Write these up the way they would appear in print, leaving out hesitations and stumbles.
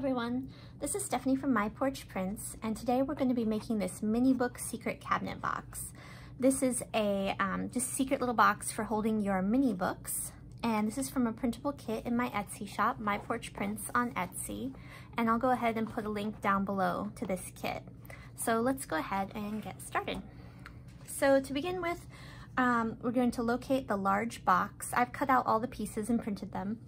everyone, this is Stephanie from My Porch Prints, and today we're going to be making this mini book secret cabinet box. This is a just secret little box for holding your mini books, and this is from a printable kit in my Etsy shop, My Porch Prints on Etsy, and I'll go ahead and put a link down below to this kit. So let's go ahead and get started. So to begin with, we're going to locate the large box. I've cut out all the pieces and printed them.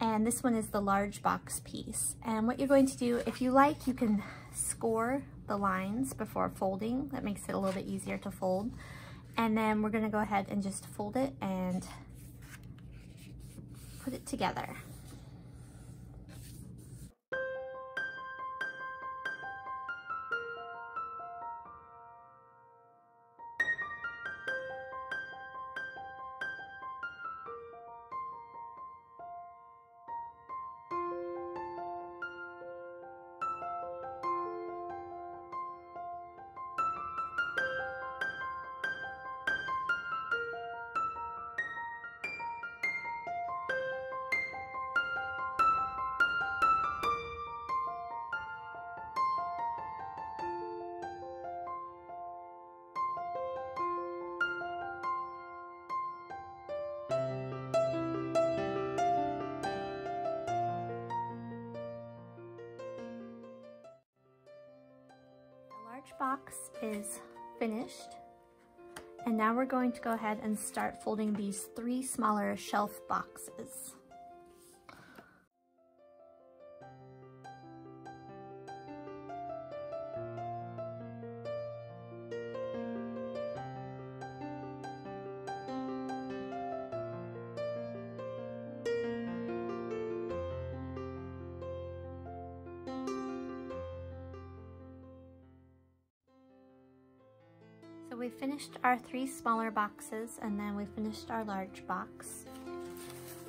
And this one is the large box piece. And what you're going to do, if you like, you can score the lines before folding. That makes it a little bit easier to fold. And then we're gonna go ahead and just fold it and put it together. Box is finished, and now we're going to go ahead and start folding these three smaller shelf boxes. We finished our three smaller boxes, and then we finished our large box.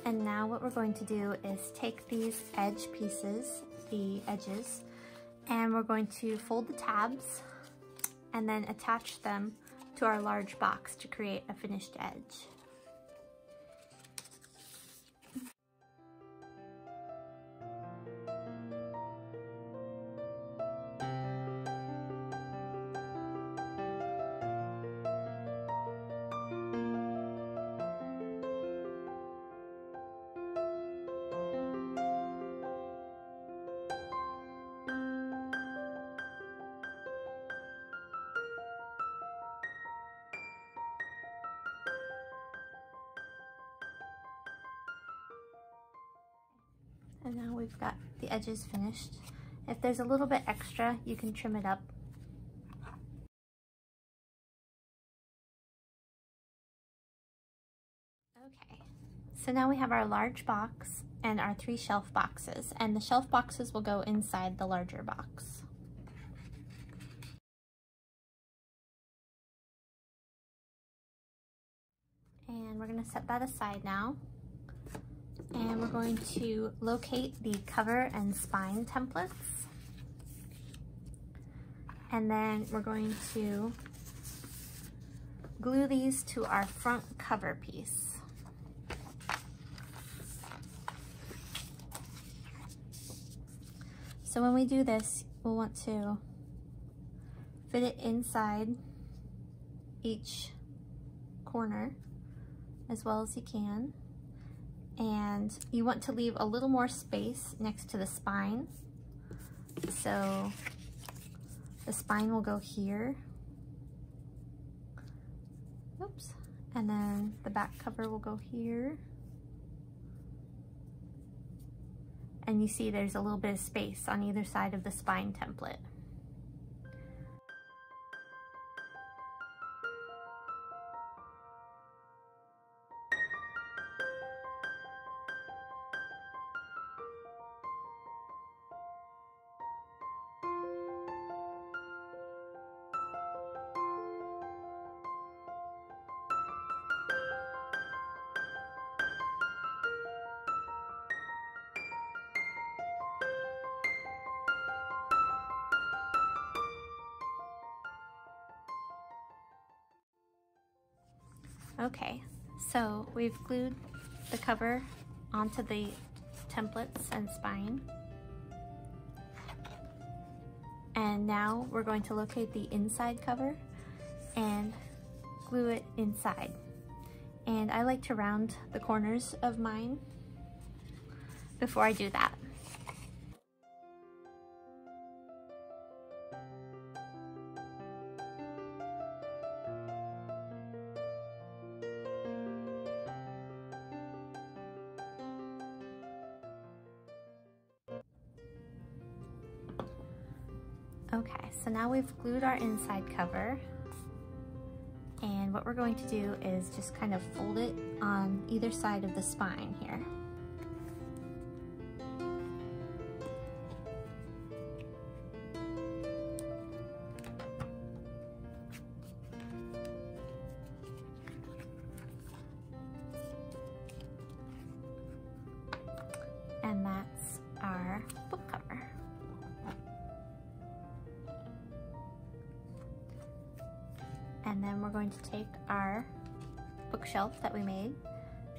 And now what we're going to do is take these edge pieces, the edges, and we're going to fold the tabs and then attach them to our large box to create a finished edge. And now we've got the edges finished. If there's a little bit extra, you can trim it up. Okay, so now we have our large box and our three shelf boxes, and the shelf boxes will go inside the larger box. And we're gonna set that aside now. And we're going to locate the cover and spine templates. And then we're going to glue these to our front cover piece. So when we do this, we'll want to fit it inside each corner as well as you can. And you want to leave a little more space next to the spine. So the spine will go here. Oops. And then the back cover will go here. And you see there's a little bit of space on either side of the spine template. Okay, so we've glued the cover onto the templates and spine. And now we're going to locate the inside cover and glue it inside. And I like to round the corners of mine before I do that. Okay, so now we've glued our inside cover, and what we're going to do is just kind of fold it on either side of the spine here. And that's our book cover. And then we're going to take our bookshelf that we made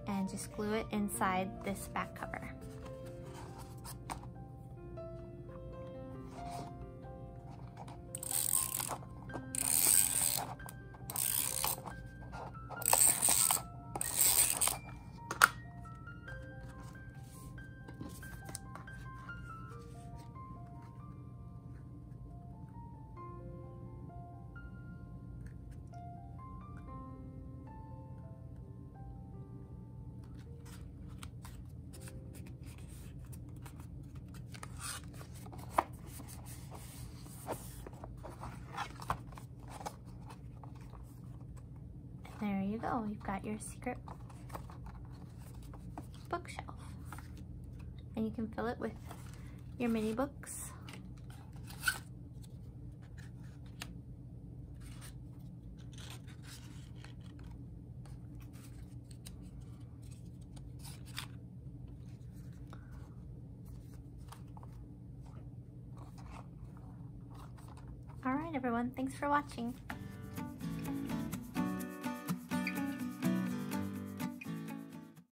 and just glue it inside this back cover. There you go, you've got your secret bookshelf. And you can fill it with your mini books. All right, everyone, thanks for watching.